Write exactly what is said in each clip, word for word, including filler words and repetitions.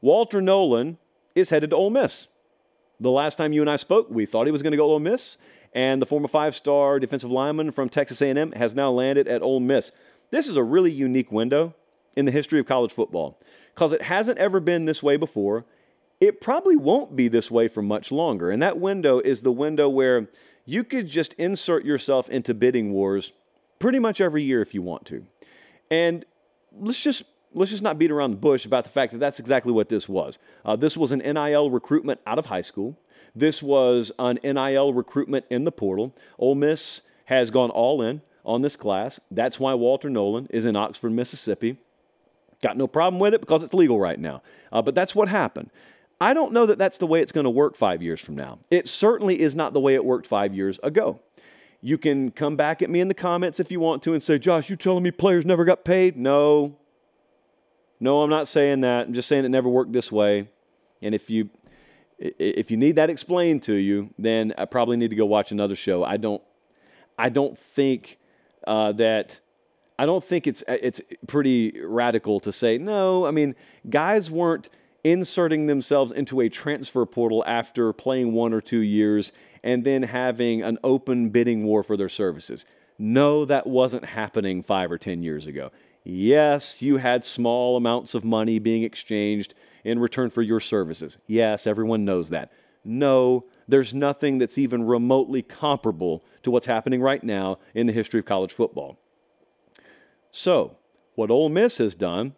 Walter Nolan is headed to Ole Miss. The last time you and I spoke, we thought he was going to go to Ole Miss, and the former five-star defensive lineman from Texas A and M has now landed at Ole Miss. This is a really unique window in the history of college football because it hasn't ever been this way before. It probably won't be this way for much longer, and that window is the window where you could just insert yourself into bidding wars pretty much every year if you want to. And let's just let's just not beat around the bush about the fact that that's exactly what this was. Uh, this was an N I L recruitment out of high school. This was an N I L recruitment in the portal. Ole Miss has gone all in on this class. That's why Walter Nolan is in Oxford, Mississippi. Got no problem with it because it's legal right now. Uh, but that's what happened. I don't know that that's the way it's going to work five years from now. It certainly is not the way it worked five years ago. You can come back at me in the comments if you want to and say, Josh, you telling me players never got paid? No. No, I'm not saying that. I'm just saying it never worked this way. And if you if you need that explained to you, then I probably need to go watch another show. I don't I don't think uh, that I don't think it's it's pretty radical to say no. I mean, guys weren't inserting themselves into a transfer portal after playing one or two years and then having an open bidding war for their services. No, that wasn't happening five or ten years ago. Yes, you had small amounts of money being exchanged in return for your services. Yes, everyone knows that. No, there's nothing that's even remotely comparable to what's happening right now in the history of college football. So, what Ole Miss has done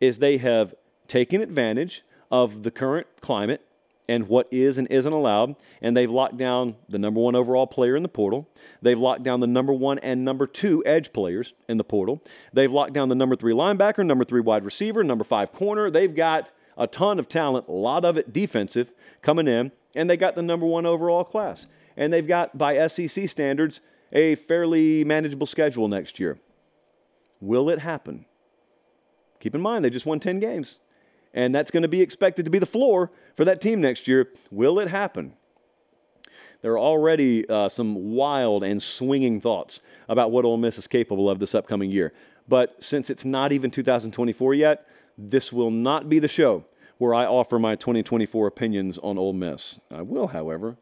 is they have taken advantage of the current climate and what is and isn't allowed, and they've locked down the number one overall player in the portal. They've locked down the number one and number two edge players in the portal. They've locked down the number three linebacker, number three wide receiver, number five corner. They've got a ton of talent, a lot of it defensive, coming in, and they got the number one overall class. And they've got, by S E C standards, a fairly manageable schedule next year. Will it happen? Keep in mind, they just won ten games. And that's going to be expected to be the floor for that team next year. Will it happen? There are already uh, some wild and swinging thoughts about what Ole Miss is capable of this upcoming year. But since it's not even two thousand twenty-four yet, this will not be the show where I offer my twenty twenty-four opinions on Ole Miss. I will, however,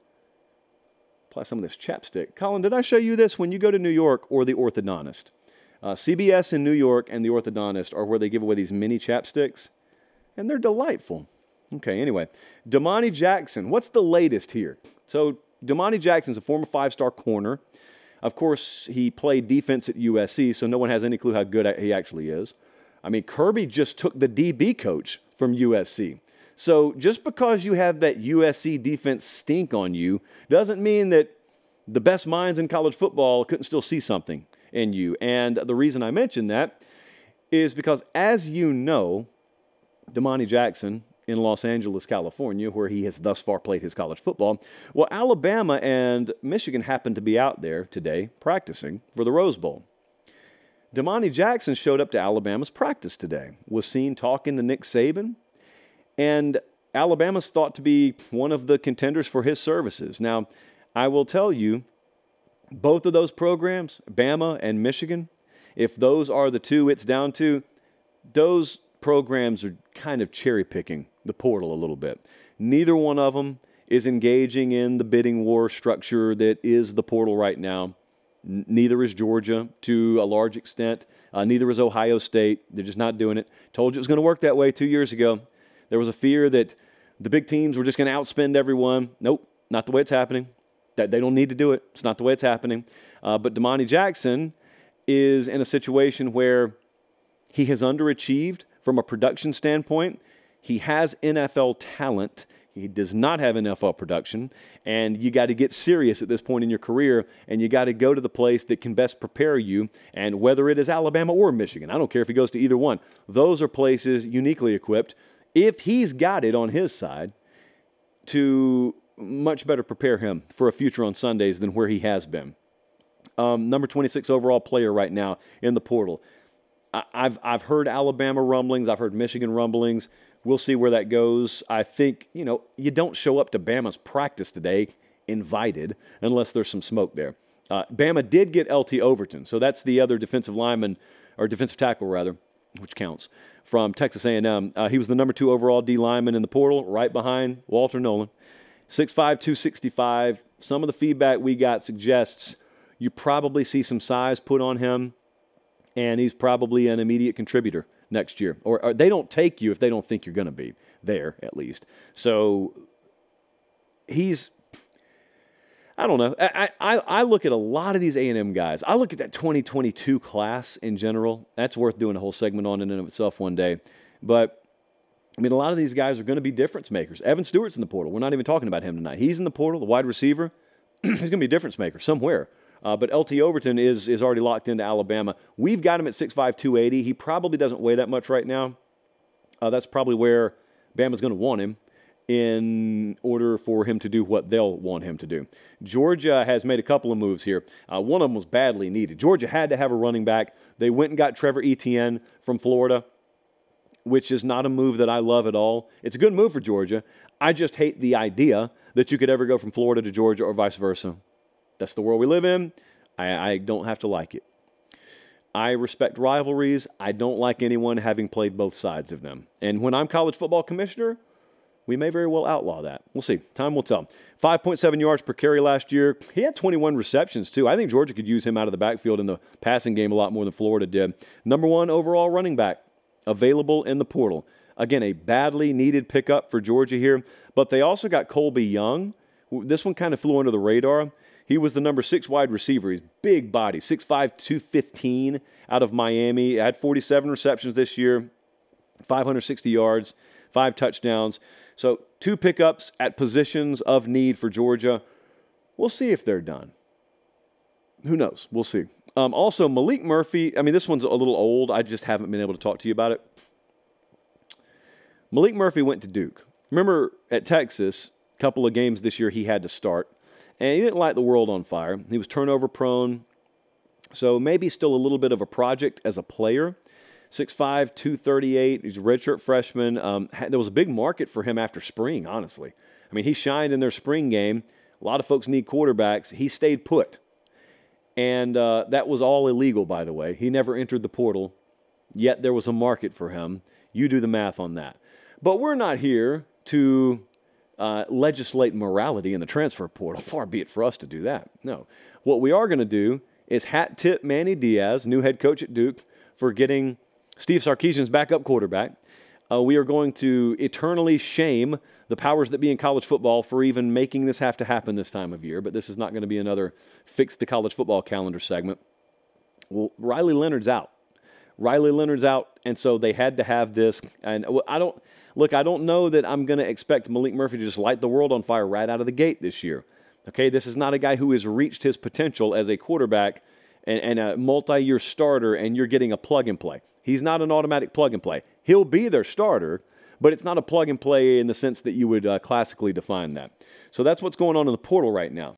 apply some of this chapstick. Colin, did I show you this when you go to New York or the orthodontist? Uh, C B S in New York and the orthodontist are where they give away these mini chapsticks. And they're delightful. Okay, anyway. Damani Jackson. What's the latest here? So, Damani Jackson's a former five-star corner. Of course, he played defense at U S C, so no one has any clue how good he actually is. I mean, Kirby just took the D B coach from U S C. So, just because you have that U S C defense stink on you doesn't mean that the best minds in college football couldn't still see something in you. And the reason I mention that is because, as you know, Damani Jackson in Los Angeles, California, where he has thus far played his college football. Well, Alabama and Michigan happened to be out there today practicing for the Rose Bowl. Damani Jackson showed up to Alabama's practice today, was seen talking to Nick Saban, and Alabama's thought to be one of the contenders for his services. Now, I will tell you, both of those programs, Bama and Michigan, if those are the two it's down to, those programs are kind of cherry-picking the portal a little bit. Neither one of them is engaging in the bidding war structure that is the portal right now. N neither is Georgia to a large extent. Uh, neither is Ohio State. They're just not doing it. Told you it was going to work that way two years ago. There was a fear that the big teams were just going to outspend everyone. Nope, not the way it's happening. That they don't need to do it. It's not the way it's happening. Uh, but Damani Jackson is in a situation where he has underachieved. From a production standpoint, he has N F L talent. He does not have N F L production. And you got to get serious at this point in your career, and you got to go to the place that can best prepare you. And whether it is Alabama or Michigan, I don't care if he goes to either one, those are places uniquely equipped, if he's got it on his side, to much better prepare him for a future on Sundays than where he has been. Um, number twenty-six overall player right now in the portal. I've, I've heard Alabama rumblings. I've heard Michigan rumblings. We'll see where that goes. I think, you know, you don't show up to Bama's practice today invited unless there's some smoke there. Uh, Bama did get L T Overton, so that's the other defensive lineman, or defensive tackle rather, which counts, from Texas A and M. Uh, he was the number two overall D lineman in the portal, right behind Walter Nolan. six five, two sixty-five. Some of the feedback we got suggests you probably see some size put on him, and he's probably an immediate contributor next year. Or, or they don't take you if they don't think you're going to be there, at least. So he's... I don't know. I, I, I look at a lot of these A and M guys. I look at that twenty twenty-two class in general. That's worth doing a whole segment on in and of itself one day. But, I mean, a lot of these guys are going to be difference makers. Evan Stewart's in the portal. We're not even talking about him tonight. He's in the portal, the wide receiver. He's going to be a difference maker somewhere. Uh, but L T Overton is, is already locked into Alabama. We've got him at six five, two eighty. He probably doesn't weigh that much right now. Uh, that's probably where Bama's going to want him, in order for him to do what they'll want him to do. Georgia has made a couple of moves here. Uh, one of them was badly needed. Georgia had to have a running back. They went and got Trevor Etienne from Florida, which is not a move that I love at all. It's a good move for Georgia. I just hate the idea that you could ever go from Florida to Georgia or vice versa. That's the world we live in. I, I don't have to like it. I respect rivalries. I don't like anyone having played both sides of them. And when I'm college football commissioner, we may very well outlaw that. We'll see. Time will tell. five point seven yards per carry last year. He had twenty-one receptions, too. I think Georgia could use him out of the backfield in the passing game a lot more than Florida did. Number one overall running back available in the portal. Again, a badly needed pickup for Georgia here. But they also got Colby Young. This one kind of flew under the radar. He was the number six wide receiver. He's big body, six five, two fifteen, out of Miami. Had forty-seven receptions this year, five hundred sixty yards, five touchdowns. So two pickups at positions of need for Georgia. We'll see if they're done. Who knows? We'll see. Um, also, Malik Murphy, I mean, this one's a little old. I just haven't been able to talk to you about it. Malik Murphy went to Duke. Remember, at Texas, a couple of games this year he had to start, and he didn't light the world on fire. He was turnover prone, so maybe still a little bit of a project as a player. six five, two thirty-eight, he's a redshirt freshman. Um, there was a big market for him after spring, honestly. I mean, he shined in their spring game. A lot of folks need quarterbacks. He stayed put. And uh, that was all illegal, by the way. He never entered the portal, yet there was a market for him. You do the math on that. But we're not here to uh, legislate morality in the transfer portal. Far be it for us to do that. No. What we are going to do is hat tip Manny Diaz, new head coach at Duke, for getting Steve Sarkisian's backup quarterback. Uh, we are going to eternally shame the powers that be in college football for even making this have to happen this time of year, but this is not going to be another fix the college football calendar segment. Well, Riley Leonard's out. Riley Leonard's out, and so they had to have this. And I don't look, I don't know that I'm going to expect Malik Murphy to just light the world on fire right out of the gate this year. Okay, this is not a guy who has reached his potential as a quarterback and a multi-year starter, and you're getting a plug-and-play. He's not an automatic plug-and-play. He'll be their starter, but it's not a plug-and-play in the sense that you would uh, classically define that. So that's what's going on in the portal right now.